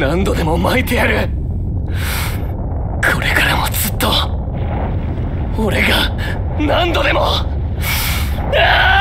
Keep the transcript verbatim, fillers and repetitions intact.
何度でも巻いてやる。これからもずっと俺が何度でも。ああ！